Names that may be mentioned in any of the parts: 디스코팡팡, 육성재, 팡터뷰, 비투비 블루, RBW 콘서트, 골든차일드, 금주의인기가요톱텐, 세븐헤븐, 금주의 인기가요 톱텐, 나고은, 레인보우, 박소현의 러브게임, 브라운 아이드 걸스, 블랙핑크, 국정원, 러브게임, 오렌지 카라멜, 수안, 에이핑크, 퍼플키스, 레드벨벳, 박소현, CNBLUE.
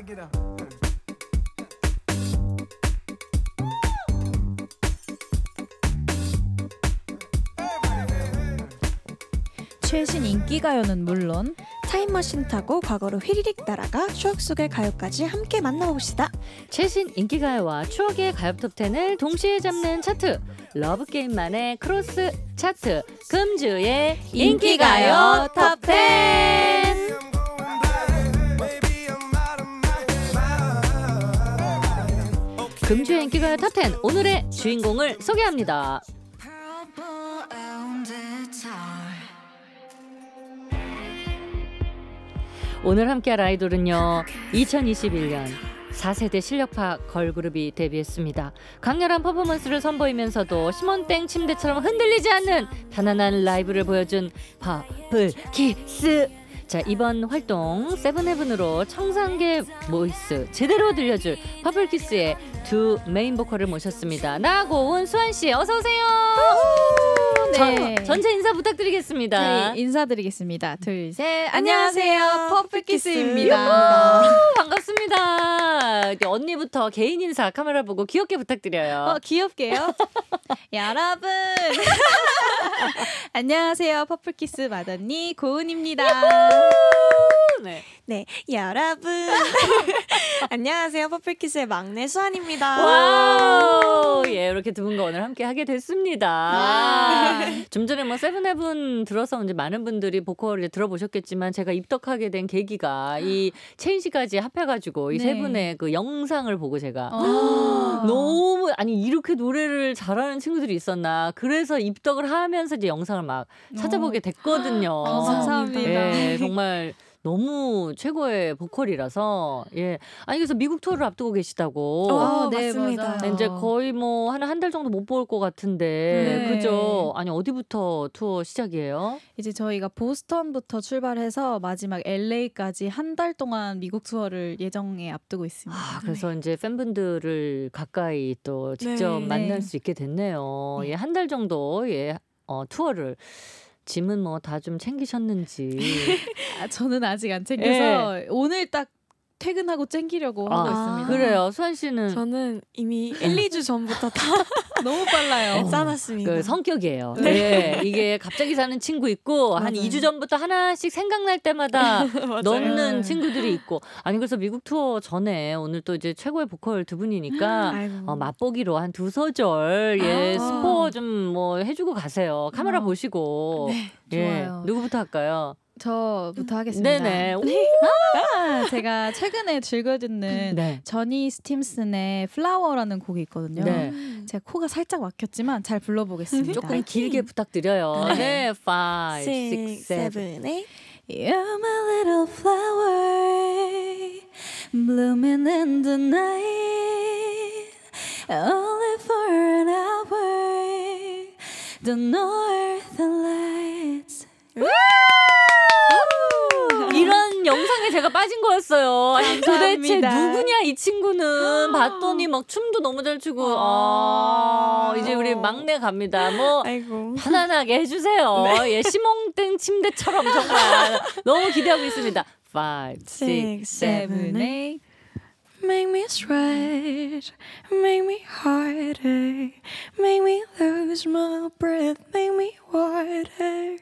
Everybody get up. 최신 인기가요는 물론 타임머신 타고 과거로 휘리릭 날아가 추억 속의 가요까지 함께 만나봅시다. 최신 인기가요와 추억의 가요톱텐을 동시에 잡는 차트, 러브게임만의 크로스 차트, 금주의 인기가요 톱텐. 금주의 인기가요 톱텐, 오늘의 주인공을 소개합니다. 오늘 함께할 아이돌은요, 2021년 4세대 실력파 걸그룹이 데뷔했습니다. 강렬한 퍼포먼스를 선보이면서도 시몬땡 침대처럼 흔들리지 않는 편안한 라이브를 보여준 퍼플키스. 자, 이번 활동 세븐헤븐으로 청상계 보이스 제대로 들려줄 퍼플키스의 두 메인 보컬을 모셨습니다. 나고은, 수안 씨, 어서 오세요. 네. 전체 인사 부탁드리겠습니다. 네, 인사드리겠습니다. 둘, 셋. 안녕하세요, 퍼플키스입니다. 반갑습니다. 언니부터 개인 인사 카메라 보고 귀엽게 부탁드려요. 귀엽게요? 여러분. 안녕하세요, 퍼플키스 맏언니 고은입니다. 네. 네, 여러분. 안녕하세요, 퍼플키스의 막내 수안입니다. 와우. 예, 이렇게 두 분과 오늘 함께 하게 됐습니다. 좀 전에 뭐 세븐헤븐 들어서 이제 많은 분들이 보컬을 들어보셨겠지만, 제가 입덕하게 된 계기가 이 체인지까지 합해가지고 이 세 분의 그 영상을 보고 제가 너무, 아니 이렇게 노래를 잘하는 친구들이 있었나, 그래서 입덕을 하면서 이제 영상을 막 찾아보게 됐거든요. 감사합니다. 네, 정말 너무 최고의 보컬이라서. 예, 아니 그래서 미국 투어를 앞두고 계시다고. 네, 맞습니다. 맞아요. 이제 거의 뭐 한 달 정도 못 볼 것 같은데. 네. 그죠? 아니 어디부터 투어 시작이에요? 이제 저희가 보스턴부터 출발해서 마지막 LA까지 한 달 동안 미국 투어를 예정에 앞두고 있습니다. 그래서 이제 팬분들을 가까이 또 직접 만날 수 있게 됐네요. 예, 한 달 정도 투어를. 짐은 뭐 다 좀 챙기셨는지. 저는 아직 안 챙겨서 오늘 딱 퇴근하고 챙기려고 하고 있습니다. 그래요? 수한 씨는? 저는 이미 1, 2주 전부터 다 너무 빨라요. 짜놨습니다. 그 성격이에요. 네. 이게 갑자기 사는 친구 있고, 한 2주 전부터 하나씩 생각날 때마다 넣는 친구들이 있고. 아니 그래서 미국 투어 전에 오늘 또 이제 최고의 보컬 두 분이니까 맛보기로 한 2소절 스포 좀 뭐 해주고 가세요. 카메라 보시고. 네, 좋아요. 누구부터 할까요? 저부터 하겠습니다. 네네. 제가 최근에 즐겨 듣는 저니 스팀슨의 플라워라는 곡이 있거든요. 제가 코가 살짝 막혔지만 잘 불러보겠습니다. 조금 길게 부탁드려요. 네. 5, 6, 7, 8 You're my little flower Blooming in the night Only for an hour The northern lights. 영상에 제가 빠진 거였어요. 아니, 도대체 누구냐 이 친구는. 봤더니 막 춤도 너무 잘 추고. 이제 우리 막내 갑니다. 뭐 편안하게 해주세요. 예, 시몽땡 침대처럼 정말 너무 기대하고 있습니다. 5, 6, 7, 8 Make me sweat, make me heartache, make me lose my breath, make me water.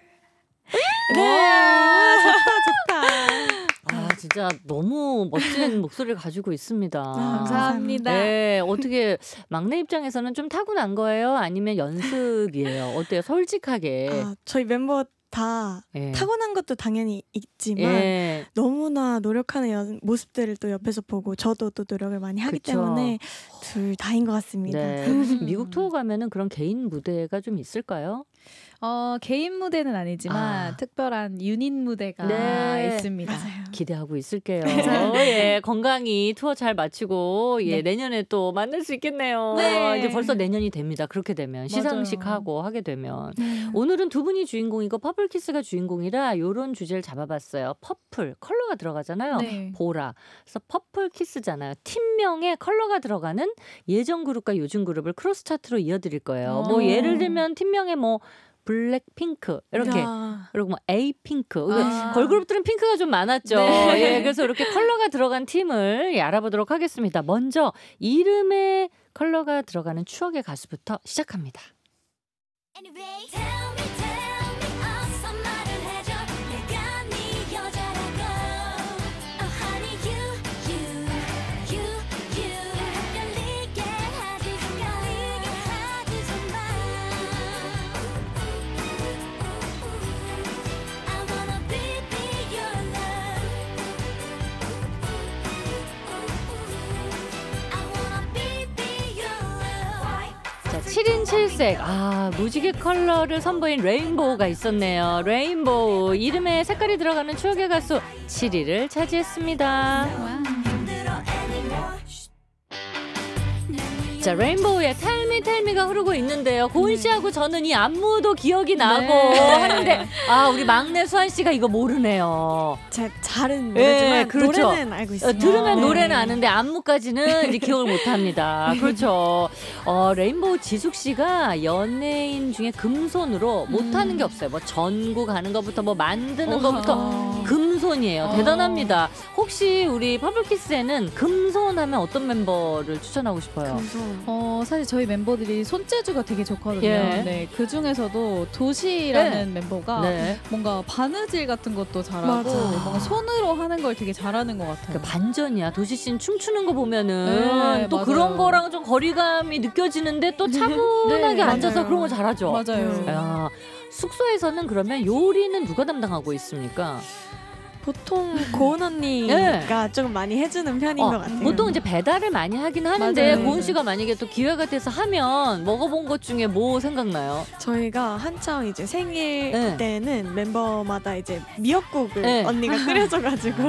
진짜 너무 멋진 목소리를 가지고 있습니다. 감사합니다. 네, 어떻게 막내 입장에서는 좀 타고난 거예요? 아니면 연습이에요? 어때요? 솔직하게. 저희 멤버 다 타고난 것도 당연히 있지만 너무나 노력하는 모습들을 또 옆에서 보고 저도 또 노력을 많이 하기 때문에 둘 다인 것 같습니다. 네. 미국 투어 가면은 그런 개인 무대가 좀 있을까요? 개인 무대는 아니지만 특별한 유닛 무대가 있습니다. 맞아요. 기대하고 있을게요. 예, 건강히 투어 잘 마치고 내년에 또 만날 수 있겠네요. 이제 벌써 내년이 됩니다. 그렇게 되면 시상식하고 하게 되면. 오늘은 두 분이 주인공이고 퍼플키스가 주인공이라 이런 주제를 잡아봤어요. 퍼플, 컬러가 들어가잖아요. 보라. 그래서 퍼플키스잖아요. 팀명에 컬러가 들어가는 예전 그룹과 요즘 그룹을 크로스 차트로 이어드릴 거예요. 뭐 예를 들면 팀명에 뭐 블랙핑크 이렇게 야. 그리고 뭐 에이핑크 아. 걸그룹들은 핑크가 좀 많았죠. 네. 예, 그래서 이렇게 컬러가 들어간 팀을 예, 알아보도록 하겠습니다. 먼저 이름에 컬러가 들어가는 추억의 가수부터 시작합니다. Anyway, tell me, 어서 말을 해줘. 내가 네 여자라고. Oh honey, you. 헷갈리게 하지 좀 마. I wanna be your love. I wanna be your love. 자, 7인 7색. 아, 무지개 컬러를 선보인 레인보우가 있었네요. 레인보우. 이름에 색깔이 들어가는 추억의 가수 7위를 차지했습니다. 자, 레인보우의 텔미가 흐르고 있는데요. 고은 씨하고 저는 이 안무도 기억이 나고 하는데 아, 우리 막내 수안 씨가 이거 모르네요. 잘은 모르지만 그렇죠. 노래는 알고 있어요. 들으면 노래는 아는데 안무까지는 이제 기억을 못합니다. 그렇죠. 레인보우 지숙 씨가 연예인 중에 금손으로 못하는 게 없어요. 뭐 전구 가는 것부터 뭐 만드는 것부터 금손이에요. 대단합니다. 혹시 우리 퍼플키스에는 금손하면 어떤 멤버를 추천하고 싶어요? 금손. 사실 저희 멤버들이 손재주가 되게 좋거든요. 예. 네, 그 중에서도 도시라는 멤버가 뭔가 바느질 같은 것도 잘하고 뭔가 손으로 하는 걸 되게 잘하는 것 같아요. 그러니까 반전이야. 도시 씨는 춤추는 거 보면은 또 맞아요. 그런 거랑 좀 거리감이 느껴지는데 또 차분하게 앉아서 맞아요. 그런 거 잘하죠. 맞아요. 야, 숙소에서는 그러면 요리는 누가 담당하고 있습니까? 보통 고은 언니가 좀 많이 해주는 편인 것 같아요. 보통 이제 배달을 많이 하긴 하는데 맞아요. 고은 씨가 만약에 또 기회가 돼서 하면 먹어본 것 중에 뭐 생각나요? 저희가 한창 이제 생일 때는 멤버마다 이제 미역국을 언니가 끓여줘가지고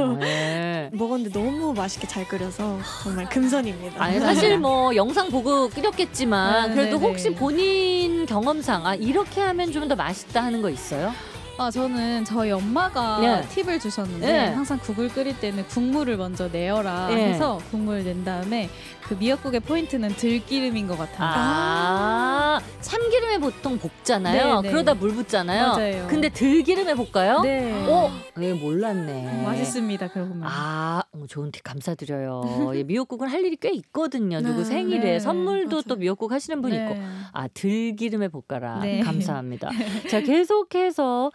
먹었는데 너무 맛있게 잘 끓여서 정말 금손입니다. 아니, 사실 뭐 영상 보고 끓였겠지만 그래도 혹시 본인 경험상 아 이렇게 하면 좀 더 맛있다 하는 거 있어요? 아, 저는 저희 엄마가 팁을 주셨는데 항상 국을 끓일 때는 국물을 먼저 내어라 해서 국물을 낸 다음에 그 미역국의 포인트는 들기름인 것 같아요. 아, 참기름에 보통 볶잖아요. 그러다 물 붓잖아요. 맞아요. 근데 들기름에 볶아요? 네. 어? 네, 몰랐네. 맛있습니다. 그러면. 아, 좋은 팁 감사드려요. 예, 미역국은 할 일이 꽤 있거든요. 누구 생일에. 선물도 맞아. 또 미역국 하시는 분이 있고. 아, 들기름에 볶아라. 감사합니다. 자, 계속해서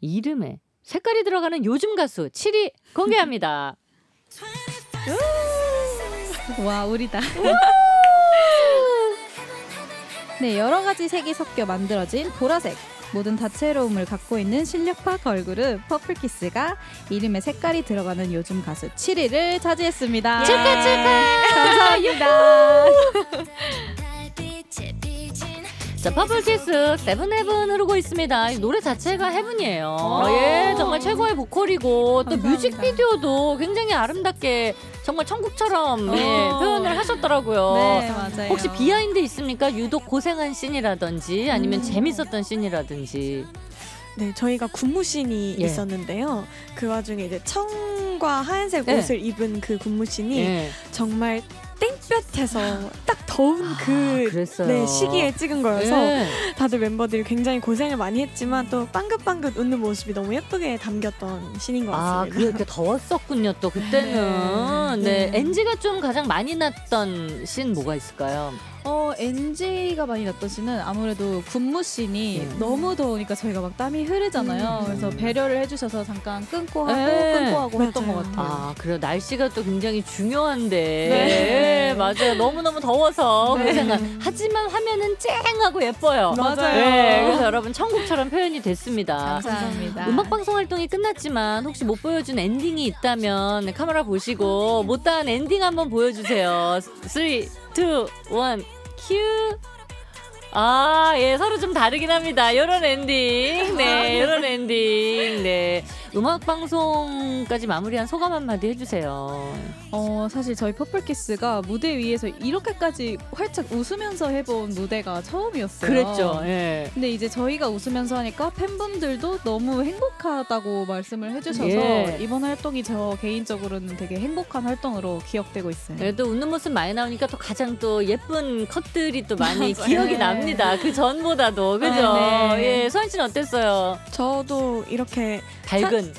이름에 색깔이 들어가는 요즘 가수 7위 공개합니다. 와, 우리다. 네, 여러 가지 색이 섞여 만들어진 보라색. 모든 다채로움을 갖고 있는 실력파 걸그룹 퍼플키스가 이름에 색깔이 들어가는 요즘 가수 7위를 차지했습니다. 축하! 감사합니다. 자, 퍼플키스 세븐헤븐 흐르고 있습니다. 이 노래 자체가 헤븐이에요. 예, 정말 최고의 보컬이고 감사합니다. 또 뮤직비디오도 굉장히 아름답게 정말 천국처럼 예, 표현을 하셨더라고요. 네, 맞아요. 혹시 비하인드 있습니까? 유독 고생한 씬이라든지 아니면 재밌었던 씬이라든지. 네, 저희가 군무신이 있었는데요. 그 와중에 이제 청과 하얀색 옷을 입은 그 군무신이 정말 땡볕에서 딱 더운 시기에 찍은 거여서 다들 멤버들이 굉장히 고생을 많이 했지만 또 빵긋빵긋 웃는 모습이 너무 예쁘게 담겼던 신인 것 같습니다. 아, 그렇게 더웠었군요. 또 그때는 NG가 좀 가장 많이 났던 신 뭐가 있을까요? NG가 많이 났던 씬은 아무래도 군무 씬이 너무 더우니까 저희가 막 땀이 흐르잖아요. 그래서 배려를 해주셔서 잠깐 끊고 하고 했던 것 같아요. 아, 그래요. 날씨가 또 굉장히 중요한데 맞아요. 너무너무 더워서 고생한. 하지만 화면은 쨍하고 예뻐요. 맞아요. 네, 그래서 여러분 천국처럼 표현이 됐습니다. 감사합니다. 음악방송 활동이 끝났지만 혹시 못 보여준 엔딩이 있다면 카메라 보시고 못다한 엔딩 한번 보여주세요. 3, 2, 1 큐. 아, 예, 서로 좀 다르긴 합니다. 요런 엔딩. 네, 요런 엔딩. 네. 음악방송까지 마무리한 소감 한마디 해주세요. 사실 저희 퍼플키스가 무대 위에서 이렇게까지 활짝 웃으면서 해본 무대가 처음이었어요. 그랬죠. 예. 근데 이제 저희가 웃으면서 하니까 팬분들도 너무 행복하다고 말씀을 해주셔서 예. 이번 활동이 저 개인적으로는 되게 행복한 활동으로 기억되고 있어요. 네, 또 웃는 모습 많이 나오니까 또 가장 또 예쁜 컷들이 또 많이 기억이 네. 납니다. 그 전보다도. 그죠? 아, 네. 예, 소연 씨는 어땠어요? 저도 이렇게 밝은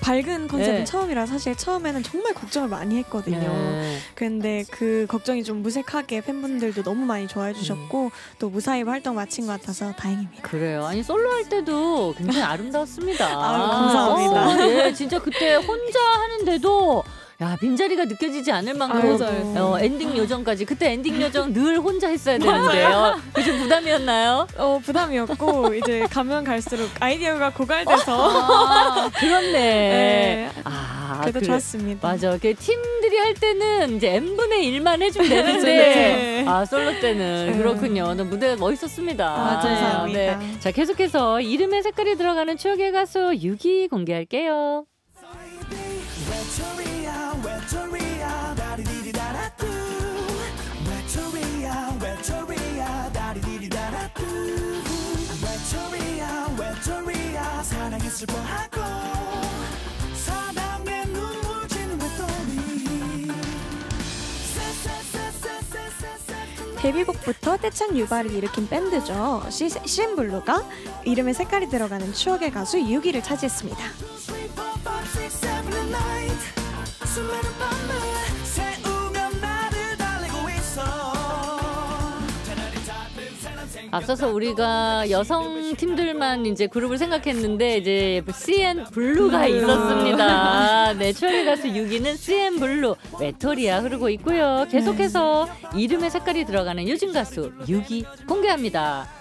컨셉은 네. 처음이라 사실 처음에는 정말 걱정을 많이 했거든요. 네. 근데 그 걱정이 좀 무색하게 팬분들도 너무 많이 좋아해 주셨고 또 무사히 활동 마친 것 같아서 다행입니다. 그래요. 아니 솔로 할 때도 굉장히 아름다웠습니다. 아유, 감사합니다. 예, 진짜 그때 혼자 하는데도 야, 빈자리가 느껴지지 않을 만큼 엔딩 요정까지. 그때 엔딩 요정 늘 혼자 했어야 되는데요. 요즘 부담이었나요? 부담이었고 이제 가면 갈수록 아이디어가 고갈돼서 그렇네. 네. 그래도 좋았습니다. 맞아. 팀들이 할 때는 이제 n분의 1만 해주면 되는데 아 솔로 때는 그렇군요. 무대 멋있었습니다. 감사합니다. 네. 자, 계속해서 이름의 색깔이 들어가는 추억의 가수 6위 공개할게요. 데뷔곡부터 떼창 유발을 일으킨 밴드죠. CNBLUE가 이름의 색깔이 들어가는 추억의 가수 6위를 차지했습니다. 수많은 밤을 새우며 나를 달리고 있어. 앞서서 우리가 여성 팀들만 이제 그룹을 생각했는데 이제 CNBLUE가 있었습니다. 네, 추억의 가수 6위는 CNBLUE 외톨이야 흐르고 있고요. 계속해서 이름의 색깔이 들어가는 요즘 가수 6위 공개합니다.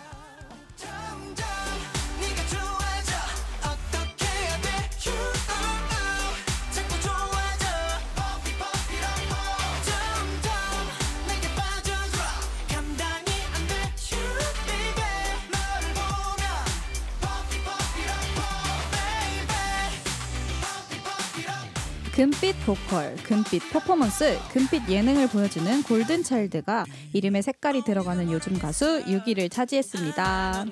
금빛 보컬, 금빛 퍼포먼스, 금빛 예능을 보여주는 골든차일드가 이름의 색깔이 들어가는 요즘 가수 6위를 차지했습니다.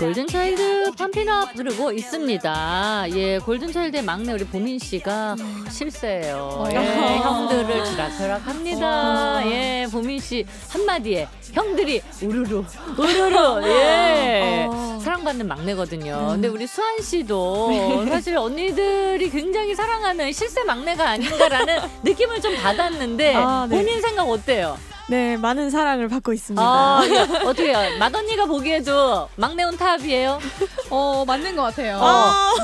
골든차일드 펌핑업 누르고 있습니다. 예, 골든차일드의 막내 우리 보민씨가 실세예요. 예, 형들을 주락주락합니다. 예, 보민씨 한마디에 형들이 우르르 우르르 예 사랑받는 막내거든요. 근데 우리 수안씨도 사실 언니들이 굉장히 사랑하는 실세 막내가 아닌가라는 느낌을 좀 받았는데 네. 본인 생각 어때요? 네, 많은 사랑을 받고 있습니다. 어떻게 해요? 맏언니가 보기에도 막내 온 탑이에요? 맞는 것 같아요.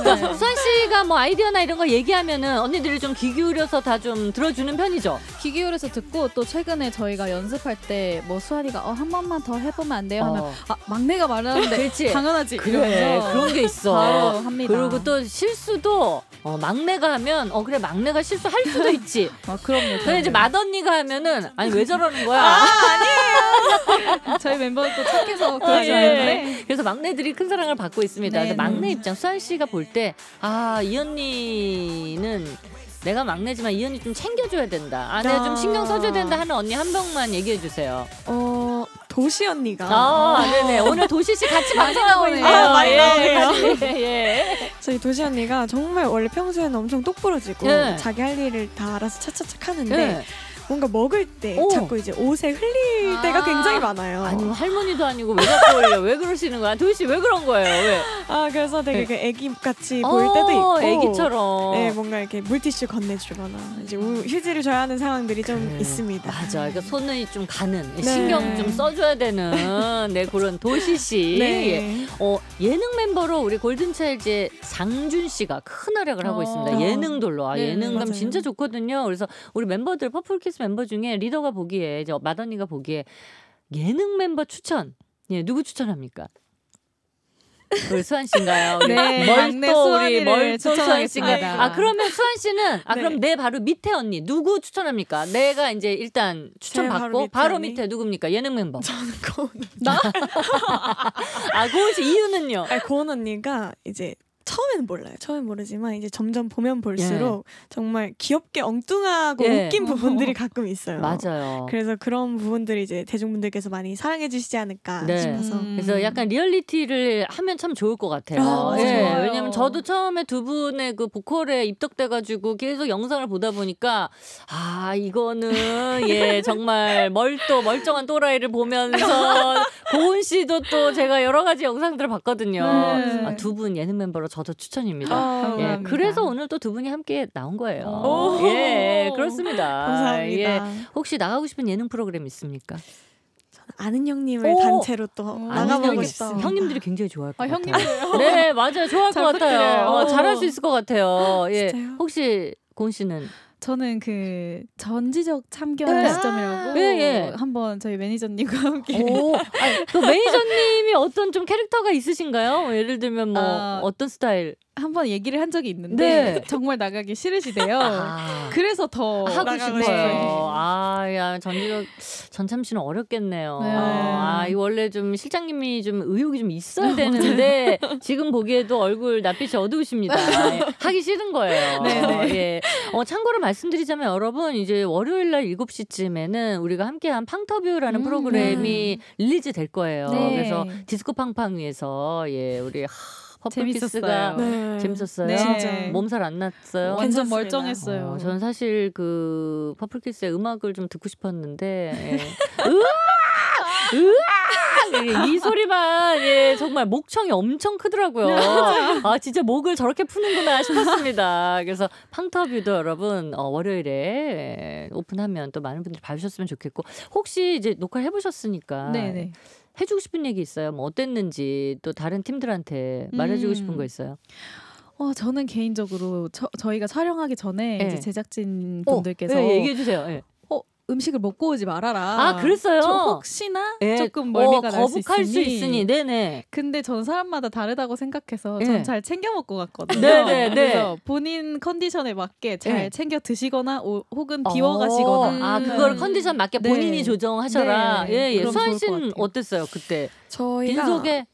네. 수안씨가 뭐 아이디어나 이런 걸 얘기하면은 언니들이 좀 귀 기울여서 다 좀 들어주는 편이죠? 귀 기울여서 듣고 또 최근에 저희가 연습할 때 뭐 수아리가 한 번만 더 해보면 안 돼요? 하면 아, 막내가 말하는데 그렇지. 당연하지. 그래, 그런 게 있어. 합니다. 그리고 또 실수도 막내가 하면 그래 막내가 실수할 수도 있지. 그럼요. 근데 이제 맏언니가 하면은 아니 왜 저러는 거야? 아니에요. 저희 멤버는 또 착해서 그러지 않는데 그래서 막내들이 큰 사랑을 받고 있습니다. 네, 막내 입장 수안 씨가 볼 때 아, 이 언니는 내가 막내지만 이 언니 좀 챙겨줘야 된다. 내가 좀 신경 써줘야 된다 하는 언니 한 명만 얘기해 주세요. 도시 언니가. 네네. 오늘 도시 씨 같이 방송하고 있네요. 많이 나오네요. 예. 저희 도시 언니가 정말 원래 평소에는 엄청 똑부러지고 예. 자기 할 일을 다 알아서 차차차 하는데. 예. 뭔가 먹을 때 자꾸 이제 옷에 흘릴 때가 굉장히 많아요. 아니 할머니도 아니고 왜 자꾸 흘려요? 왜 그러시는 거야? 도대체 왜 그런 거예요? 왜? 그래서 되게 그 애기같이 보일 때도 있고 애기처럼 네, 뭔가 이렇게 물티슈 건네주거나 이제 휴지를 줘야 하는 상황들이 좀 있습니다. 맞아. 그러니까 손이 좀 가는 신경 좀 써줘야 되는 네, 그런 도시씨 네. 예능 멤버로 우리 골든차일드의 장준씨가 큰 활약을 하고 있습니다. 예능돌로 네, 예능감 맞아요. 진짜 좋거든요. 그래서 우리 멤버들 퍼플키스 멤버 중에 리더가 보기에 이제 맏언니가 보기에 예능 멤버 추천 누구 추천합니까? 우리 수안 씨인가요? 네, 막내 수안이를 추천하겠습니다. 아, 그러면 수안 씨는 아, 네. 그럼 내 바로 밑에 언니 누구 추천합니까? 내가 이제 일단 추천받고 바로 밑에 누굽니까? 예능 멤버. 저는 고은 언니. 나? 아, 고은 씨 이유는요? 아, 고은 언니가 이제 처음에는 몰라요. 처음엔 모르지만 이제 점점 보면 볼수록 예. 정말 귀엽게 엉뚱하고 예. 웃긴 부분들이 가끔 있어요. 맞아요. 그래서 그런 부분들이 이제 대중분들께서 많이 사랑해 주시지 않을까 네. 싶어서. 그래서 약간 리얼리티를 하면 참 좋을 것 같아요. 아, 예. 왜냐면 저도 처음에 두 분의 그 보컬에 입덕돼가지고 계속 영상을 보다 보니까 아 이거는 예 정말 멀쩡한 또라이를 보면서 고은 씨도 또 제가 여러 가지 영상들을 봤거든요. 아, 두 분 예능 멤버로 저도 추천입니다. 아, 예, 그래서 오늘 또 두 분이 함께 나온 거예요. 예, 그렇습니다. 감사합니다. 예, 혹시 나가고 싶은 예능 프로그램 있습니까? 아는 형님을 단체로 또 나가보고 싶어요. 형님들이 굉장히 좋아할 것 같아요. 형님들요? 네, 맞아요. 좋아할 것 같아요. 잘할 수 있을 것 같아요. 예, 혹시 고은 씨는? 저는 그 전지적 참견 네. 시점이라고 네, 예. 한번 저희 매니저님과 함께 아니, 그 매니저님이 어떤 좀 캐릭터가 있으신가요? 예를 들면 뭐 어떤 스타일? 한번 얘기를 한 적이 있는데 네. 정말 나가기 싫으시대요. 그래서 더 하고 싶어요. 아야 전지적 전참 씨는 어렵겠네요. 네. 이 원래 좀 실장님이 좀 의욕이 좀 있어야 되는데 지금 보기에도 얼굴 낯빛이 어두우십니다. 하기 싫은 거예요. 네네. 예. 참고로 말씀드리자면 여러분 이제 월요일 날 7시쯤에는 우리가 함께한 팡터뷰라는 프로그램이 릴리즈 될 거예요. 네. 그래서 디스코팡팡 위에서 예 우리. 퍼플키스가 네. 재밌었어요. 네. 진짜. 몸살 안 났어요. 완전 멀쩡했어요. 저는 사실 그 퍼플키스의 음악을 좀 듣고 싶었는데 예. 으악! 이 소리만 예, 정말 목청이 엄청 크더라고요. 아 진짜 목을 저렇게 푸는구나 싶었습니다. 그래서 팡터뷰도 여러분 월요일에 오픈하면 또 많은 분들이 봐주셨으면 좋겠고 혹시 이제 녹화를 해보셨으니까 네네. 해주고 싶은 얘기 있어요? 뭐 어땠는지 또 다른 팀들한테 말해주고 싶은 거 있어요? 저는 개인적으로 저희가 촬영하기 전에 네. 이제 제작진 분들께서 네, 얘기해주세요. 네. 음식을 먹고 오지 말아라. 아, 그랬어요? 혹시나 네. 조금 멀미가 날 수 있으니. 거북할 수 있으니. 네네. 근데 전 사람마다 다르다고 생각해서 네. 전 잘 챙겨 먹고 갔거든요. 네네네. 그래서 본인 컨디션에 맞게 잘 네. 챙겨 드시거나 혹은 비워 가시거나. 아, 그걸 컨디션 맞게 본인이 네. 조정하셔라. 네. 예, 예. 수안 씨는 어땠어요, 그때? 저희가 빈속에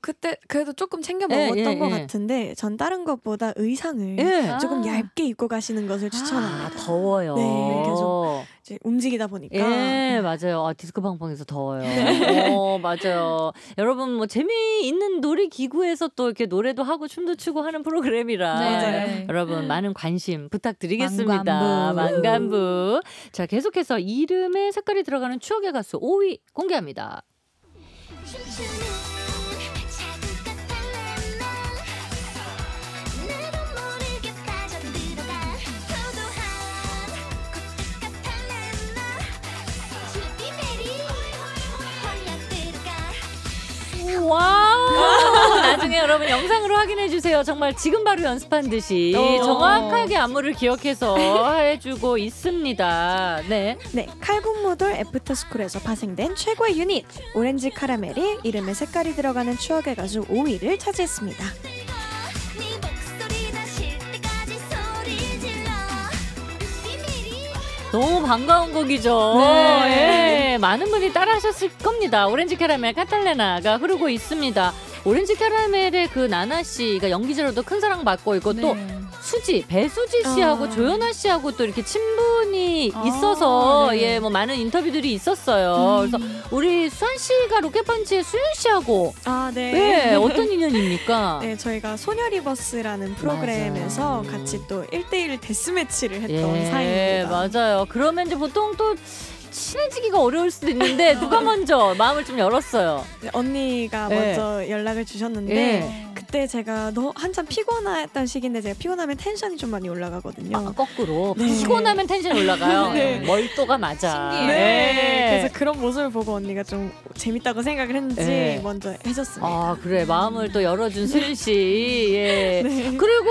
그때 그래도 조금 챙겨 먹었던 것 같은데 전 다른 것보다 의상을 조금 얇게 입고 가시는 것을 추천합니다. 더워요. 네, 계속 이제 움직이다 보니까. 예, 맞아요. 디스코팡팡에서 더워요. 맞아요. 여러분 뭐 재미있는 놀이기구에서 또 이렇게 노래도 하고 춤도 추고 하는 프로그램이라 네. 여러분 많은 관심 부탁드리겠습니다. 만감부. 자, 계속해서 이름에 색깔이 들어가는 추억의 가수 5위 공개합니다. 와우. 나중에 여러분 영상으로 확인해주세요. 정말 지금 바로 연습한 듯이 정확하게 안무를 기억해서 해주고 있습니다. 네. 네. 칼군무돌 애프터스쿨에서 파생된 최고의 유닛 오렌지 카라멜이 이름에 색깔이 들어가는 추억의 가수 5위를 차지했습니다. 너무 반가운 곡이죠. 네. 예, 많은 분이 따라하셨을 겁니다. 오렌지 캐러멜 카탈레나가 흐르고 있습니다. 오렌지 캐러멜의 그 나나 씨가 연기자로도 큰 사랑받고 있고 네. 또 배수지 씨하고 조연아 씨하고 또 이렇게 친분이 있어서 네. 예, 뭐 많은 인터뷰들이 있었어요. 그래서 우리 수안 씨가 로켓펀치의 수윤 씨하고 네. 네, 어떤 인연입니까? 네, 저희가 소녀리버스라는 프로그램에서 맞아요. 같이 또 1대1 데스매치를 했던 사이입니다. 맞아요. 그러면 이제 보통 또 친해지기가 어려울 수도 있는데 누가 먼저 마음을 좀 열었어요? 언니가 먼저 연락을 주셨는데 그때 제가 한참 피곤했던 시기인데 제가 피곤하면 텐션이 좀 많이 올라가거든요. 거꾸로 피곤하면 텐션이 올라가요. 멀도가 맞아. 신기해. 그래서 그런 모습을 보고 언니가 좀 재밌다고 생각을 했는지 먼저 해줬습니다. 아 그래 마음을 또 열어준 수윤 씨. 예. 그리고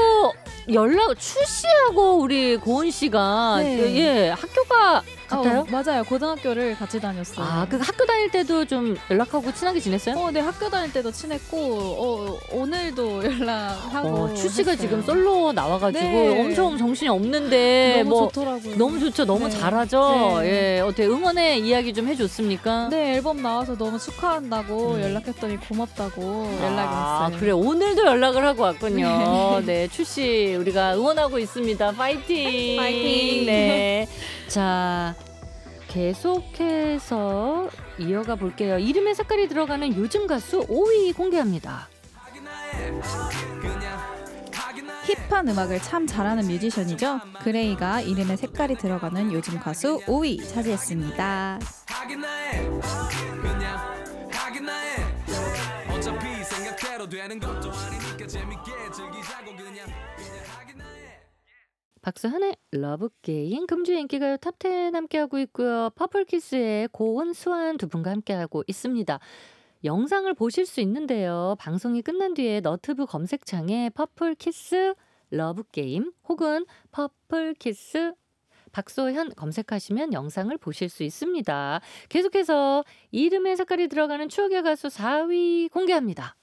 연락 출시하고 우리 고은 씨가 네. 예 학교가 같아요? 맞아요. 고등학교를 같이 다녔어요. 아, 그 학교 다닐 때도 좀 연락하고 친하게 지냈어요? 네, 학교 다닐 때도 친했고 오늘도 연락하고 출시가 했어요. 지금 솔로 나와가지고 네. 엄청 정신이 없는데 너무 뭐, 좋더라고요. 너무 좋죠. 너무 네. 잘하죠. 네. 예, 어떻게 응원의 이야기 좀 해줬습니까? 네, 앨범 나와서 너무 축하한다고 연락했더니 고맙다고 연락이 왔어요. 그래, 오늘도 연락을 하고 왔군요. 네, 네 출시 우리가 응원하고 있습니다. 파이팅! 파이팅! 네. 자, 계속해서 이어가 볼게요. 이름에 색깔이 들어가는 요즘 가수 5위 공개합니다. 힙한 음악을 참 잘하는 뮤지션이죠. 그레이가 이름에 색깔이 들어가는 요즘 가수 5위 차지했습니다. 어차피 생각대로 되는 것도 아니니까 재밌게 즐기자고 그냥 박소현의 러브게임, 금주의 인기가요 탑10 함께하고 있고요. 퍼플키스의 고은, 수안 두 분과 함께하고 있습니다. 영상을 보실 수 있는데요. 방송이 끝난 뒤에 너튜브 검색창에 퍼플키스 러브게임 혹은 퍼플키스 박소현 검색하시면 영상을 보실 수 있습니다. 계속해서 이름에 색깔이 들어가는 추억의 가수 4위 공개합니다.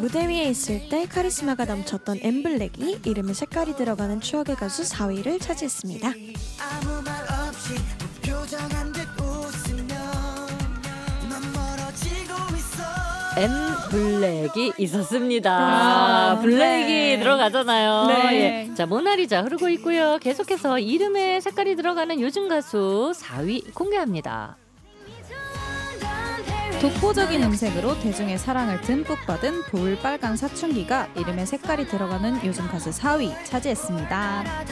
무대 위에 있을 때 카리스마가 넘쳤던 엠블랙이 이름에 색깔이 들어가는 추억의 가수 4위를 차지했습니다. 엠블랙이 있었습니다. 블랙이 네. 들어가잖아요. 네. 예. 자, 모나리자 흐르고 있고요. 계속해서 이름에 색깔이 들어가는 요즘 가수 4위 공개합니다. 독보적인 음색으로 대중의 사랑을 듬뿍 받은 볼빨간 사춘기가 이름에 색깔이 들어가는 요즘 가수 4위 차지했습니다.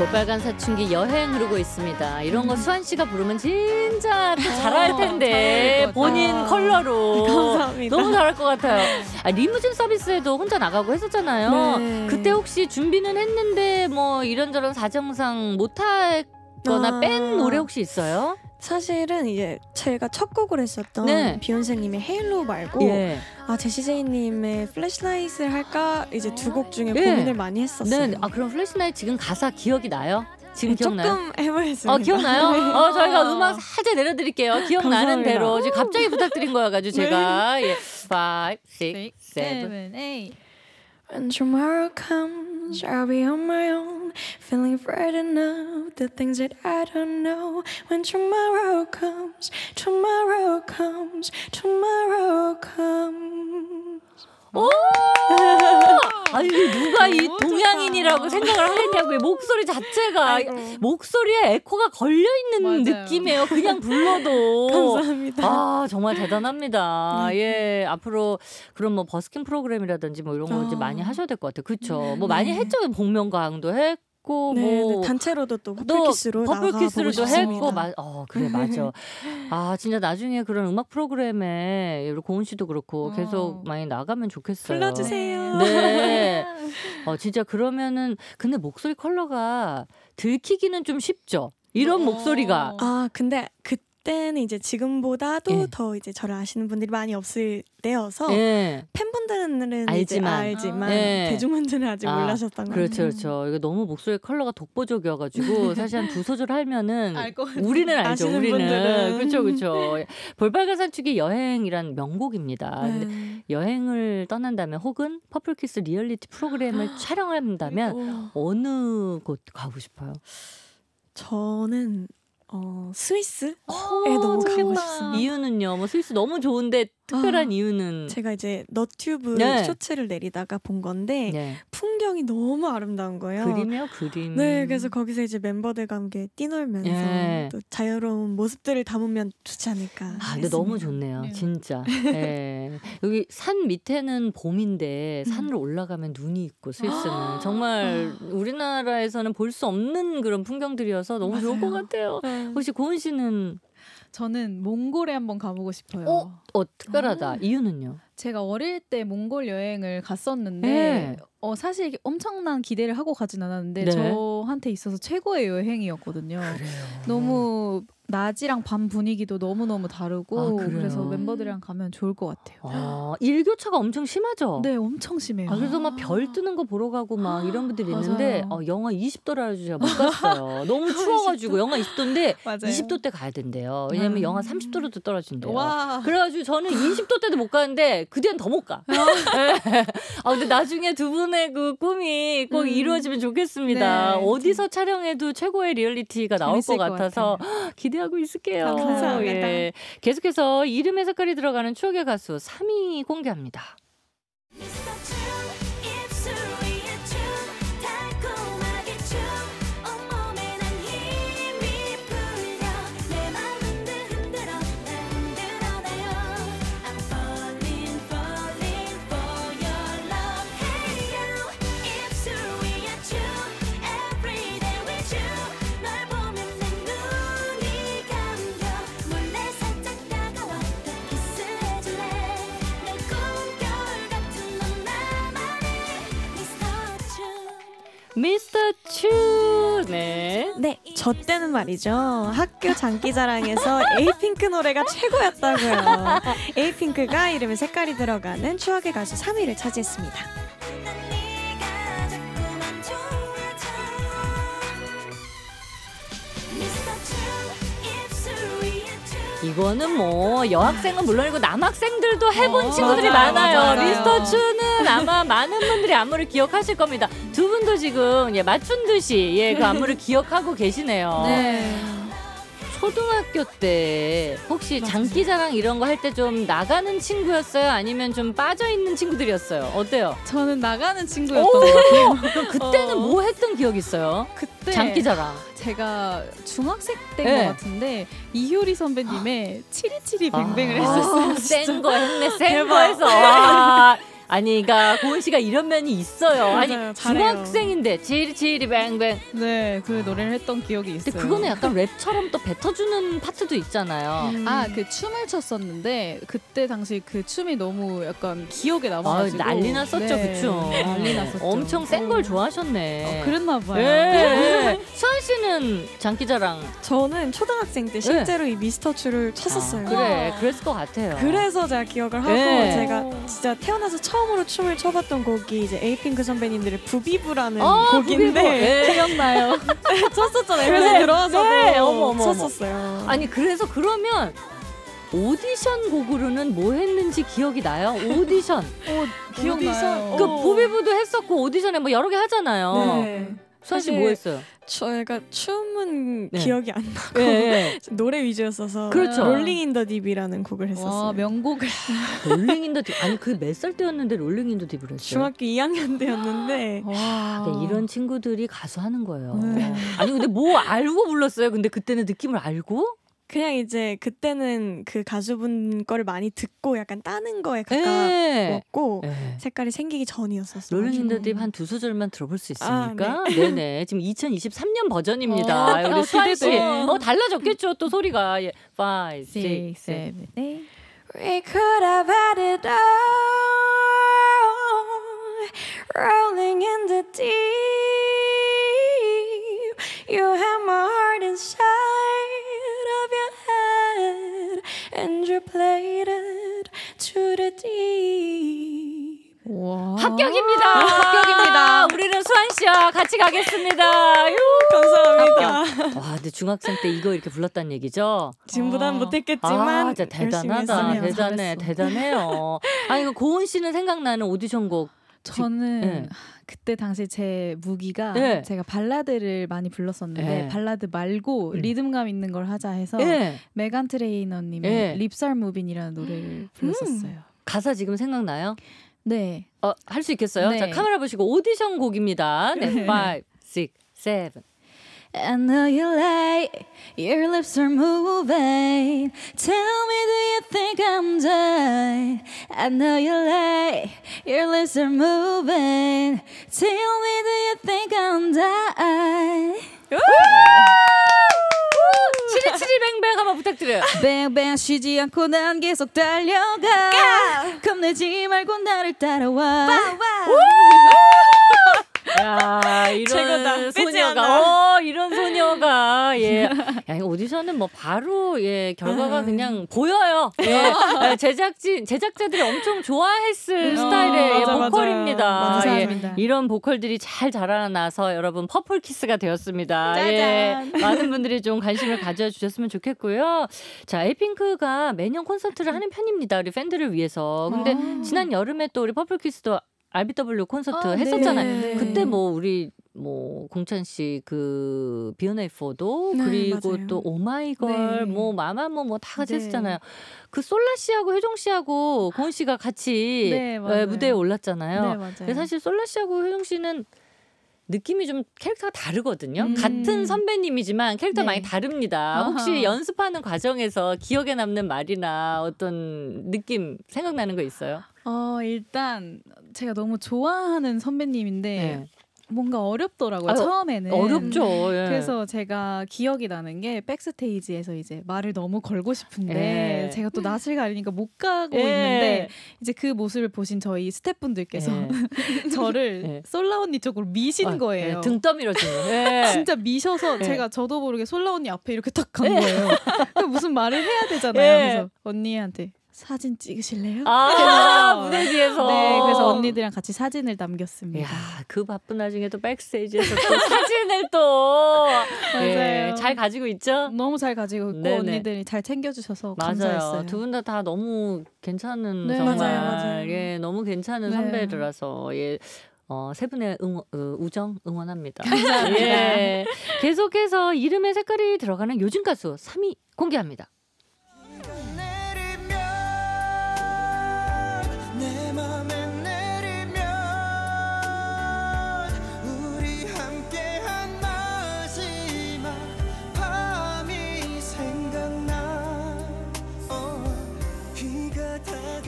볼빨간 사춘기 여행 흐르고 있습니다. 이런 거 수안 씨가 부르면 진짜 잘할 텐데 본인 컬러로 감사합니다. 너무 잘할 것 같아요. 아, 리무진 서비스에도 혼자 나가고 했었잖아요. 네. 그때 혹시 준비는 했는데 뭐 이런저런 사정상 못하거나 뺀 노래 혹시 있어요? 사실은 이제 제가 첫 곡을 했었던 네. 비욘세님의 헤일로 말고 예. 아, 제시제이님의 플래시라이트를 할까 이제 두 곡 중에 예. 고민을 많이 했었어요. 네. 아, 그럼 플래시라이트 지금 가사 기억이 나요? 지금 기억나요? 조금 해보겠습니다. 기억나요? 네. 저희가 음악 사제 내려드릴게요. 기억나는 대로. 지금 갑자기 부탁드린 거여가지고 제가 네. 예. 5, 6, 7, 8 When tomorrow comes, I'll be on my own, feeling frightened of the things that I don't know. When tomorrow comes, tomorrow comes, tomorrow comes. 오! 아니 누가 이 동양인이라고 생각을 하겠냐고요. 목소리 자체가 아이고. 목소리에 에코가 걸려있는 맞아요. 느낌이에요. 그냥 불러도 감사합니다. 아, 정말 대단합니다. 예, 앞으로 그런 뭐 버스킹 프로그램이라든지 뭐 이런 거 이제 많이 하셔야 될 것 같아요. 그렇죠. 뭐 많이 했죠. 복면가왕도 했고 네, 뭐 단체로도 또 퍼플키스로 나가보고 했고, 그래 맞아. 아, 진짜 나중에 그런 음악 프로그램에 우리 고은 씨도 그렇고 계속 많이 나가면 좋겠어요. 불러주세요. 네. 진짜 그러면은 근데 목소리 컬러가 들키기는 좀 쉽죠. 이런 목소리가. 아, 근데 그때는 이제 지금보다도 예. 더 이제 저를 아시는 분들이 많이 없을 때여서 예. 팬분들은 알지만 예. 대중분들은 아직 몰라셨던 거예요. 그렇죠, 그렇죠. 이거 너무 목소리 컬러가 독보적이어가지고 사실 한 두 소절 하면은 우리는 알죠, 우리는. 그렇죠, 그렇죠. 볼빨간 사춘기 여행이란 명곡입니다. 근데 여행을 떠난다면 혹은 퍼플키스 리얼리티 프로그램을 촬영한다면 어느 곳 가고 싶어요? 저는 스위스에 너무 가고 싶습니다. 이유는요? 뭐 스위스 너무 좋은데 특별한 이유는? 제가 이제 너튜브 쇼츠를 내리다가 본 건데 풍경이 너무 아름다운 거예요. 그림이요? 그림. 네, 그래서 거기서 이제 멤버들과 함께 뛰놀면서 또 자유로운 모습들을 담으면 좋지 않을까. 아, 근데 너무 좋네요. 진짜. 네. 여기 산 밑에는 봄인데 산으로 올라가면 눈이 있고 스위스는 정말 우리나라에서는 볼 수 없는 그런 풍경들이어서 너무 좋을 것 같아요. 네. 혹시 고은 씨는? 저는 몽골에 한번 가보고 싶어요. 특별하다. 이유는요? 제가 어릴 때 몽골 여행을 갔었는데 사실 엄청난 기대를 하고 가진 않았는데 저한테 있어서 최고의 여행이었거든요. 그래요. 너무 낮이랑 밤 분위기도 너무너무 다르고 그래서 멤버들이랑 가면 좋을 것 같아요. 아, 일교차가 엄청 심하죠? 네, 엄청 심해요. 그래서 막 별 뜨는 거 보러 가고 막 이런 분들이 있는데 영하 20도라서 제가 못 갔어요. 너무 추워가지고 20도? 영하 20도인데 20도 때 가야 된대요. 왜냐면 영하 30도로도 떨어진대요. 와. 그래가지고 저는 20도 때도 못 가는데 그대는 더 못 가. 근데 나중에 두 분의 그 꿈이 꼭 이루어지면 좋겠습니다. 네. 어디서 촬영해도 최고의 리얼리티가 나올 것 같아서 기대하고 있을게요. 감사합니다. 예. 계속해서 이름의 색깔이 들어가는 추억의 가수 3위 공개합니다. 미스터 츄. 네, 저 때는 말이죠. 학교 장기자랑에서 에이핑크 노래가 최고였다고요. 에이핑크가 이름에 색깔이 들어가는 추억의 가수 3위를 차지했습니다. 이거는 뭐 여학생은 물론이고 남학생들도 해본 친구들이 많아요. 미스터 츄는 아마 많은 분들이 안무를 기억하실 겁니다. 두 분도 지금 맞춘 듯이 그 안무를 기억하고 계시네요. 네. 초등학교 때 혹시 장기자랑 이런 거 할 때 좀 나가는 친구였어요? 아니면 좀 빠져있는 친구들이었어요? 어때요? 저는 나가는 친구였던 것 같아요. 그럼 그때는 뭐 했던 기억이 있어요? 그때 장기자랑. 제가 중학생 때인 것 같은데 이효리 선배님의 치리치리 뱅뱅을 했었어요. 센 거 했네. 센 거 해서. 아니, 그러니까 고은 씨가 이런 면이 있어요. 아니, 중학생인데 치리치리 뱅뱅. 네, 그 노래를 했던 기억이 있어요. 근데 그거는 약간 랩처럼 또 뱉어주는 파트도 있잖아요. 아, 그 춤을 췄었는데 그때 당시 그 춤이 너무 약간 기억에 남아가지고 난리 났었죠, 그 춤. 난리 났었죠. 엄청 센 걸 좋아하셨네. 그랬나 봐요. 수안 씨는 장기자랑? 저는 초등학생 때 실제로 이 미스터 츄를 췄었어요. 그래, 그랬을 것 같아요. 그래서 제가 기억을 하고 제가 진짜 태어나서 처음으로 춤을 춰봤던 곡이 이제 에이핑크 선배님들의 부비부라는 곡인데 기억나요? 쳤었잖아요. 그래서 들어와서 쳤었어요. 아니, 그래서 그러면 오디션 곡으로는 뭐 했는지 기억이 나요? 오디션. 기억나요. 그 부비부도 했었고 오디션에 뭐 여러 개 하잖아요. 네. 수아 씨 뭐 했어요? 저희가 춤은 기억이 안 나고 노래 위주였어서 롤링 인 더 딥이라는 곡을 했었어요. 와, 명곡을. 롤링 인 더 딥. 아니, 그 몇 살 때였는데 롤링 인 더 딥을 했어요? 중학교 2학년 때였는데. 와. 근데 이런 친구들이 가수 하는 거예요. 아니, 근데 뭐 알고 불렀어요? 근데 그때는 느낌을 알고? 그냥 이제 그때는 그 가수분 거를 많이 듣고 약간 따는 거에 가까웠고 색깔이 생기기 전이었었어요. 롤링 인 더 딥 한 두 소절만 들어볼 수 있습니까? 네네. 지금 2023년 버전입니다. 우리 수안 씨. 달라졌겠죠, 또 소리가. 5, 6, 7, 8. We could have had it all, rolling in the deep. You have my heart inside. And you played it to the deep. 합격입니다. 합격입니다. 우리는 수안 씨와 같이 가겠습니다. 감사합니다. 와, 근데 중학생 때 이거 이렇게 불렀다는 얘기죠? 지금보단 못했겠지만. 진짜 대단하다. 대단해, 대단해요. 아니, 이거 고은 씨는 생각나는 오디션 곡 저는 네. 그때 당시 제 무기가 네. 제가 발라드를 많이 불렀었는데 네. 발라드 말고 리듬감 있는 걸 하자 해서 네. 메간 트레이너님의 네. 립설 무빈이라는 노래를 불렀었어요. 가사 지금 생각나요? 네. 할 수 있겠어요? 네. 자, 카메라 보시고 오디션 곡입니다. 네. 5, 6, 7 I know you're late, your lips are moving. Tell me, do you think I'm done? I know you're late, your lips are moving. Tell me, do you think I'm done? 77뱅뱅 한번 부탁드려요. 뱅뱅 쉬지 않고 난 계속 달려가. 겁내지 말고 나를 따라와. 야, 이런 최고다. 소녀가, 이런 소녀가, 예. 야, 이 오디션은 뭐 바로, 예, 결과가 그냥 보여요. 예. 예, 제작자들이 엄청 좋아했을 스타일의 맞아, 보컬입니다. 맞아. 예, 이런 보컬들이 잘 자라나서 여러분 퍼플키스가 되었습니다. 짜잔. 예, 많은 분들이 좀 관심을 가져주셨으면 좋겠고요. 자, 에이핑크가 매년 콘서트를 하는 편입니다. 우리 팬들을 위해서. 근데 지난 여름에 또 우리 퍼플키스도 RBW 콘서트 했었잖아요. 네. 그때 뭐 우리 뭐 공찬 씨 그 비욘에4도 네, 그리고 맞아요. 또 오마이걸 네. 뭐 마마무 뭐 다 같이 네. 했었잖아요. 그 솔라 씨하고 혜종 씨하고 고은 씨가 같이 네, 네, 무대에 올랐잖아요. 네, 근데 사실 솔라 씨하고 혜종 씨는 느낌이 좀 캐릭터가 다르거든요. 같은 선배님이지만 캐릭터가 네. 많이 다릅니다. 혹시 어허. 연습하는 과정에서 기억에 남는 말이나 어떤 느낌 생각나는 거 있어요? 일단 제가 너무 좋아하는 선배님인데 네. 뭔가 어렵더라고요. 처음에는 어렵죠. 예. 그래서 제가 기억이 나는 게 백스테이지에서 이제 말을 너무 걸고 싶은데 예. 제가 또 낯을 가리니까 못 가고 예. 있는데 이제 그 모습을 보신 저희 스태프분들께서 예. 저를 예. 솔라 언니 쪽으로 미신 거예요. 예. 등 떠밀어주는 예. 진짜 미셔서 예. 제가 저도 모르게 솔라 언니 앞에 이렇게 딱 간 예. 거예요. 무슨 말을 해야 되잖아요. 예. 그래서 언니한테 사진 찍으실래요? 아, 무대 뒤에서. 네, 그래서 언니들이랑 같이 사진을 남겼습니다. 이야, 그 바쁜 나중에 또 백스테이지에서 또 사진을 또 네, 잘 가지고 있죠? 너무 잘 가지고 있고 네네. 언니들이 잘 챙겨주셔서 맞아요. 감사했어요. 두 분 다 너무 괜찮은 네, 정말 맞아요, 맞아요. 예, 너무 괜찮은 네. 선배들라서 예. 세 분의 우정 응원합니다. 감사합니다. 예. 계속해서 이름의 색깔이 들어가는 요즘 가수 3위 공개합니다.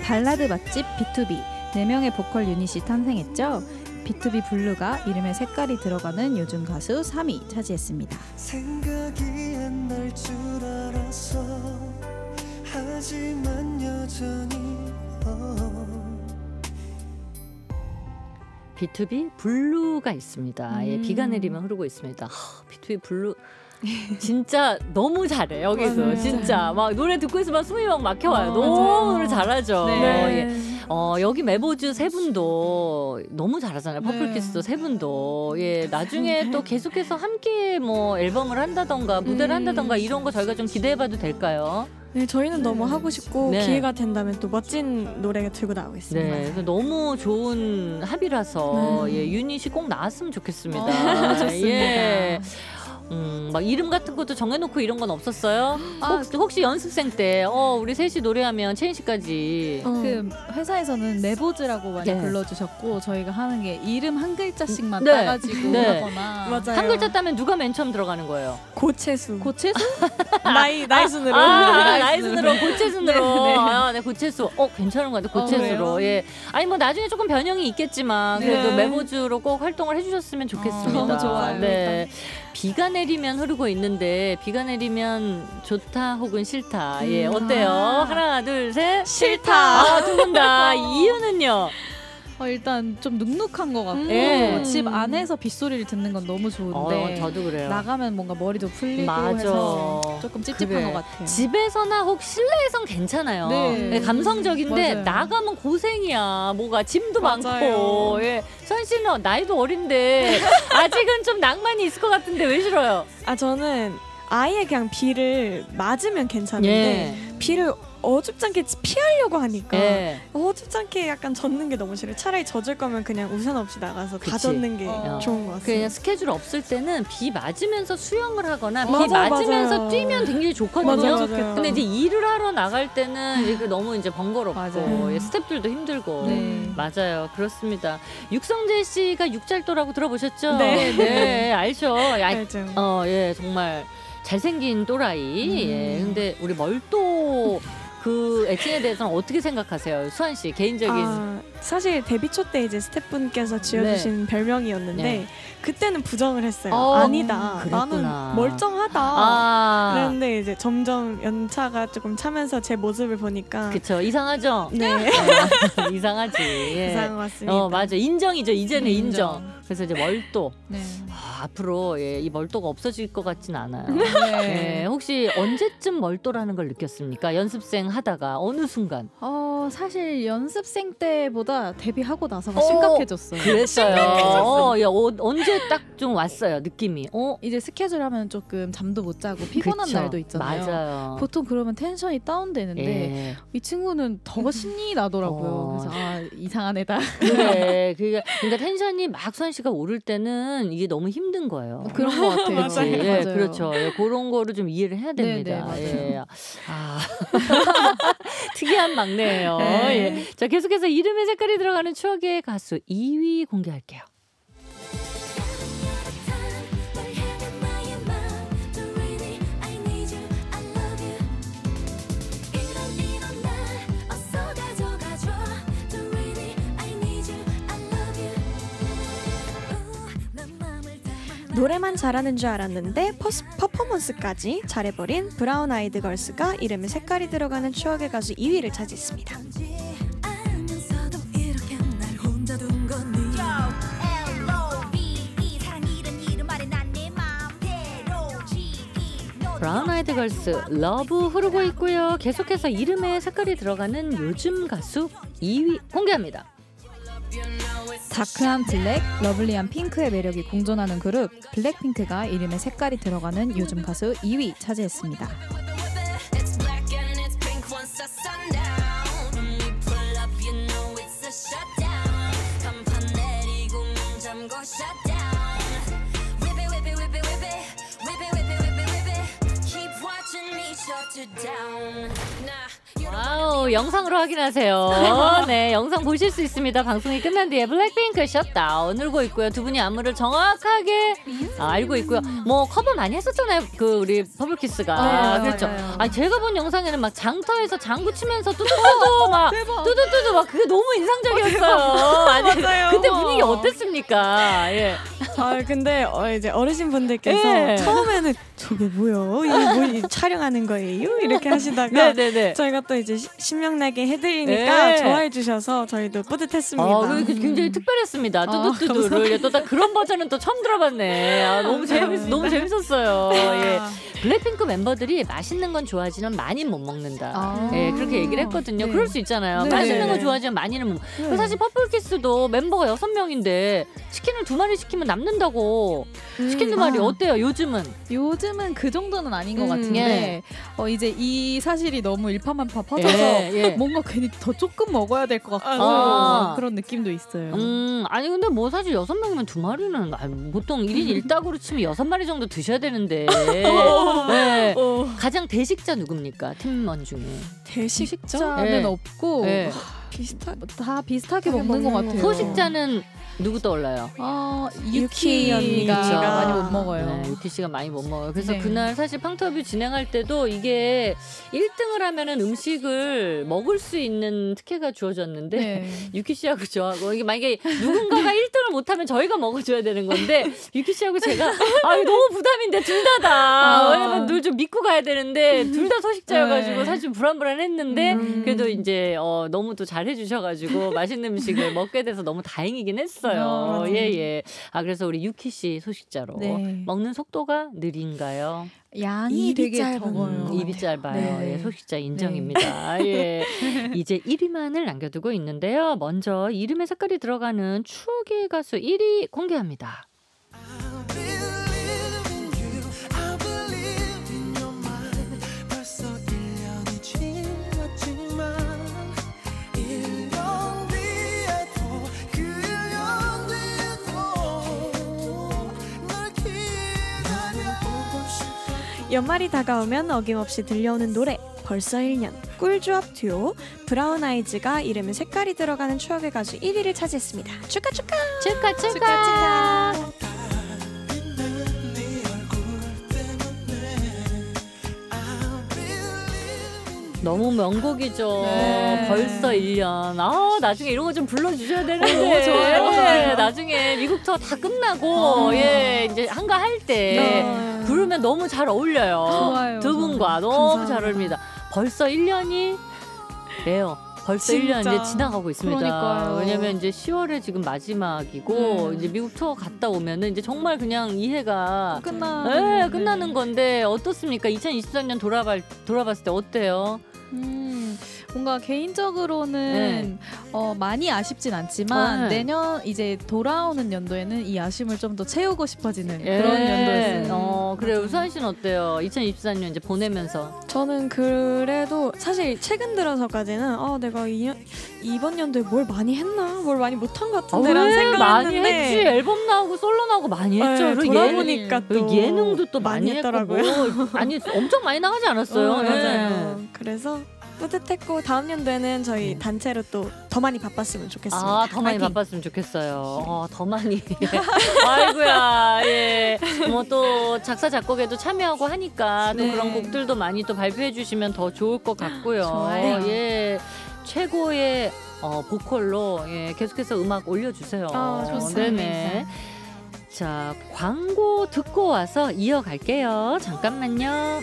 발라드 맛집 비투비 4명의 보컬 유닛이 탄생했죠. 비투비 블루가 이름의 색깔이 들어가는 요즘 가수 3위 차지했습니다. 생각이 안 날 줄 알았어. 하지만 여전히 비투비 블루가 있습니다. 예, 비가 내리면 흐르고 있습니다. 비투비 블루 진짜 너무 잘해 여기서 맞아요. 진짜 막 노래 듣고 있으면 막 숨이 막 막혀와요. 너무 노래 잘하죠. 네. 예. 여기 메보즈 세 분도 너무 잘하잖아요. 퍼플키스도 네. 세 분도 예 나중에 또 계속해서 함께 뭐 앨범을 한다던가 무대를 한다던가 이런 거 저희가 좀 기대해봐도 될까요? 네, 저희는 너무 하고 싶고 네. 기회가 된다면 또 멋진 노래가 들고 나오겠습니다. 네, 그래서 너무 좋은 합이라서 예, 유닛이 꼭 나왔으면 좋겠습니다. 좋습니다. 예. 막 이름 같은 것도 정해놓고 이런 건 없었어요? 혹시 연습생 때 우리 셋이 노래하면 채인 씨까지 그 회사에서는 메보즈라고 많이 네. 불러주셨고 저희가 하는 게 이름 한 글자씩만 네. 따가지고 네. 하거나 맞아요. 한 글자 따면 누가 맨 처음 들어가는 거예요? 고채수? 나이순으로 나이순으로 고채순으로 네, 네. 아, 네, 고채수 괜찮은 것 같아요. 고채수로 예. 아니 뭐 나중에 조금 변형이 있겠지만 그래도 네. 메보즈로 꼭 활동을 해주셨으면 좋겠습니다. 너무 좋아요. 네. 비가 내리면 흐르고 있는데 비가 내리면 좋다 혹은 싫다. 예, 어때요? 하나, 둘, 셋. 싫다. 두 분 다. 이유는요? 일단 좀 눅눅한 것 같고 집 안에서 빗소리를 듣는 건 너무 좋은데 저도 그래요. 나가면 뭔가 머리도 풀리고 맞아. 해서 조금 찝찝한 그래. 것 같아요. 집에서나 혹 실내에선 괜찮아요. 네. 감성적인데 맞아요. 나가면 고생이야. 뭐가 짐도 맞아요. 많고 예. 수안 씨는 나이도 어린데 아직은 좀 낭만이 있을 것 같은데 왜 싫어요? 저는 아예 그냥 비를 맞으면 괜찮은데 예. 비를 어줍잖게 피하려고 하니까 네. 어줍잖게 약간 젖는 게 너무 싫어요. 차라리 젖을 거면 그냥 우산 없이 나가서 그치. 다 젖는 게 좋은 것 같아요. 그냥 스케줄 없을 때는 비 맞으면서 수영을 하거나 맞아, 비 맞으면서 맞아요. 뛰면 굉장히 좋거든요. 맞아, 맞아요. 근데 이제 일을 하러 나갈 때는 이게 너무 이제 번거롭고 스태프들도 힘들고 네. 맞아요. 그렇습니다. 육성재 씨가 육잘도라고 들어보셨죠? 네, 네 알죠. 알죠. 예, 정말 잘생긴 또라이. 예, 근데 우리 멀또 그 애칭에 대해서는 어떻게 생각하세요? 수안 씨 개인적인 사실 데뷔 초 때 이제 스태프분께서 지어주신 네. 별명이었는데 네. 그때는 부정을 했어요. 아니다 그랬구나. 나는 멀쩡하다 그런데 이제 점점 연차가 조금 차면서 제 모습을 보니까 그쵸 이상하죠? 네 이상하지 예. 이상한 것 같습니다. 맞아 인정이죠 이제는 인정. 그래서 이제 멀또 네. 앞으로 예, 이 멀또가 없어질 것 같진 않아요. 네. 예, 혹시 언제쯤 멀또라는 걸 느꼈습니까? 연습생 하다가 어느 순간? 사실 연습생 때보다 데뷔하고 나서가 심각해졌어요. 그랬어요. 예, 언제 딱 좀 왔어요 느낌이. 이제 스케줄 하면 조금 잠도 못 자고 피곤한 그쵸? 날도 있잖아요. 맞아요. 보통 그러면 텐션이 다운되는데 예. 이 친구는 더 신이 나더라고요. 그래서 이상한 애다. 그래. 그러니까 텐션이 막 수안 씨가 오를 때는 이게 너무 힘든 거예요. 그런 거 같아요. 맞아요. 예, 맞아요. 그렇죠. 예, 그런 거를 좀 이해를 해야 됩니다. 네네, 예. 특이한 막내예요. 예. 자, 계속해서 이름의 색깔이 들어가는 추억의 가수 2위 공개할게요. '노래만 잘하는 줄 알았는데 퍼포먼스까지 잘해버린 브라운 아이드 걸스'가 이름에 색깔이 들어가는 추억의 가수 2위를 차지했습니다. 브라운 아이드 걸스 러브 흐르고 있고요. 계속해서 이름에 색깔이 들어가는 요즘 가수 2위 공개합니다. 다크한 블랙, 러블리한 핑크의 매력이 공존하는 그룹 블랙핑크가 이름에 색깔이 들어가는 요즘 가수 2위 차지했습니다. 와우, 영상으로 확인하세요. 네, 영상 보실 수 있습니다. 방송이 끝난 뒤에 블랙핑크 셧다운 울고 있고요. 두 분이 안무를 정확하게 알고 있고요. 뭐 커버 많이 했었잖아요. 그 우리 퍼플키스가 그렇죠. 맞아요. 아 제가 본 영상에는 막 장터에서 장구 치면서 뚜두뚜두 막 뚜두뚜두 막 그게 너무 인상적이었어요. 아니, 맞아요. 그때 분위기 어땠습니까? 예. 아 근데 이제 어르신분들께서 예. 처음에는 저게 뭐야? 이게 뭐 촬영하는 거예요? 이렇게 하시다가 네네네. 저희가 또 이제 신명나게 해드리니까 네. 좋아해 주셔서 저희도 뿌듯했습니다. 굉장히 특별했습니다. 뚜두뚜두를 또 딱 그런 버전은 또 처음 들어봤네. 너무 재밌었어요. 예. 블랙핑크 멤버들이 맛있는 건 좋아하지만 많이 못 먹는다. 예, 그렇게 얘기를 했거든요. 네. 그럴 수 있잖아요. 네. 맛있는 거 좋아하지만 많이는 못 먹는다. 사실 퍼플키스도 멤버가 6명인데 치킨을 2마리 시키면 남는다고. 치킨 2마리 어때요? 요즘은? 요즘은 그 정도는 아닌 것 같은데 이제 이 사실이 너무 일파만파 퍼져서 뭔가 괜히 더 조금 먹어야 될 것 같고 그런 느낌도 있어요. 아니 근데 뭐 사실 6명이면 2마리는 보통 1인 1닭으로 치면 6마리 정도 드셔야 되는데 네. 가장 대식자 누굽니까? 팀원 중에 대식자는 없고 다 비슷하게 먹는 것 같아요. 소식자는 누구 떠올라요? 유키 언니가 많이 못 먹어요. 네, 유키 씨가 많이 못 먹어요. 그래서 그날 사실 팡터뷰 진행할 때도 이게 1등을 하면은 음식을 먹을 수 있는 특혜가 주어졌는데 유키 씨하고 저하고 이게 만약에 누군가가 1등을 못하면 저희가 먹어줘야 되는 건데 유키 씨하고 제가 너무 부담인데 둘 다다 왜냐면 둘 좀 믿고 가야 되는데 둘 다 소식자여가지고 사실 좀 불안불안했는데 그래도 이제 너무 또 잘 해주셔가지고 맛있는 음식을 먹게 돼서 너무 다행이긴 했어요. 예예. 아 그래서 우리 유키 씨 소식자로 먹는 속도가 느린가요? 양이 되게 적어요. 입이 짧아요. 네. 예, 소식자 인정입니다. 예. 이제 1위만을 남겨두고 있는데요. 먼저 이름의 색깔이 들어가는 추억의 가수 1위 공개합니다. I believe in you. I believe in your mind. 벌써 1년이 지났어. 연말이 다가오면 어김없이 들려오는 노래, 벌써 1년. 꿀조합 듀오 브라운 아이즈가 이름에 색깔이 들어가는 추억의 가수 1위를 차지했습니다. 축하 축하! 축하 축하! 축하, 축하. 너무 명곡이죠. 네. 벌써 1년. 아, 나중에 이런 거 좀 불러주셔야 되는데. 너무 좋아요. 네, 나중에 미국 투어 다 끝나고 예, 이제 한가할 때 부르면 너무 잘 어울려요. 좋아요. 두 분과 너무 감사합니다. 잘 어울립니다. 벌써 1년이 래요. 벌써 진짜. 1년 이제 지나가고 있습니다. 그러니까요. 왜냐면 이제 10월에 지금 마지막이고 이제 미국 투어 갔다 오면은 이제 정말 그냥 이해가 끝나는 건데 어떻습니까? 2023년 돌아봤을 때 어때요? 뭔가 개인적으로는 많이 아쉽진 않지만 내년 이제 돌아오는 연도에는 이 아쉬움을 좀 더 채우고 싶어지는 그런 연도였어요. 그래요. 우수한 씨는 어때요? 2024년 이제 보내면서. 저는 그래도 사실 최근 들어서까지는 내가 이번 연도에 뭘 많이 했나? 뭘 많이 못한 것 같은데라는 생각을 했는데. 많이 했지. 앨범 나오고 솔로 나오고 많이 했죠. 네, 돌아보니까 또 예능도 또 많이 했더라고요. 아니 엄청 많이 나가지 않았어요. 맞아요. 그래서 뿌듯했고 다음 연도에는 저희 단체로 또 더 많이 바빴으면 좋겠습니다. 아, 더 많이 바빴으면 좋겠어요. 더 많이. 아이고야. 예. 뭐 또 작사 작곡에도 참여하고 하니까 또 그런 곡들도 많이 또 발표해 주시면 더 좋을 것 같고요. 좋아요. 예. 최고의 보컬로 계속해서 음악 올려 주세요. 좋습니다. 네네. 자, 광고 듣고 와서 이어갈게요. 잠깐만요.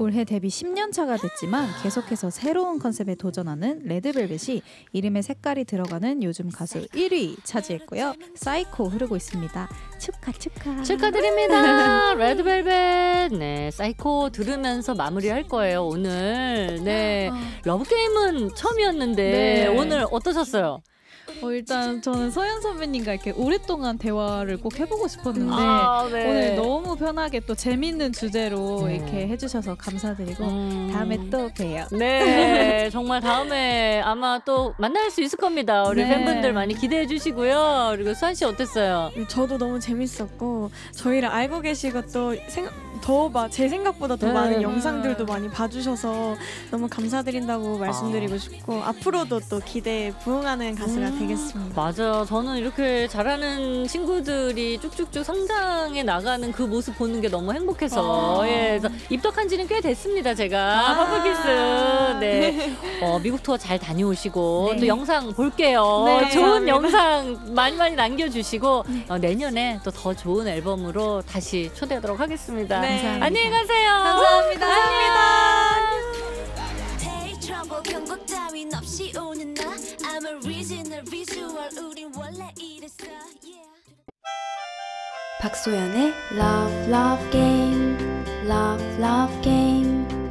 올해 데뷔 10년 차가 됐지만 계속해서 새로운 컨셉에 도전하는 레드벨벳이 이름에 색깔이 들어가는 요즘 가수 1위 차지했고요. 사이코 흐르고 있습니다. 축하 축하. 축하드립니다. 레드벨벳. 네, 사이코 들으면서 마무리할 거예요 오늘. 네, 러브게임은 처음이었는데 오늘 어떠셨어요? 일단 저는 서현 선배님과 이렇게 오랫동안 대화를 꼭 해보고 싶었는데 오늘 너무 편하게 또 재밌는 주제로 이렇게 해주셔서 감사드리고 다음에 또 봬요. 네, 정말 다음에 아마 또 만날 수 있을 겁니다. 우리 팬분들 많이 기대해 주시고요. 그리고 수안 씨 어땠어요? 저도 너무 재밌었고 저희를 알고 계시고 또 제 생각보다 더 많은 영상들도 많이 봐주셔서 너무 감사드린다고 말씀드리고 싶고 앞으로도 또 기대에 부응하는 가수가 되겠습니다. 맞아요. 저는 이렇게 잘하는 친구들이 쭉쭉쭉 성장해 나가는 그 모습 보는 게 너무 행복해서 그래서 입덕한 지는 꽤 됐습니다. 제가 퍼플키스 미국 투어 잘 다녀오시고 또 영상 볼게요. 좋은 감사합니다. 영상 많이 남겨주시고 내년에 또 더 좋은 앨범으로 다시 초대하도록 하겠습니다. 네. 안녕히 가세요. 감사합니다. 박소현의 러브게임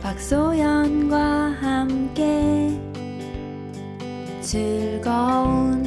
박소현과 함께 즐거운